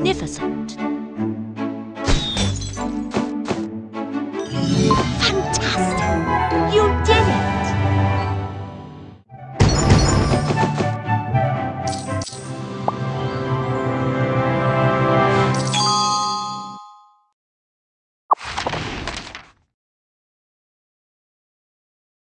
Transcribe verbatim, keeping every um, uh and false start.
Outstanding! Magnificent!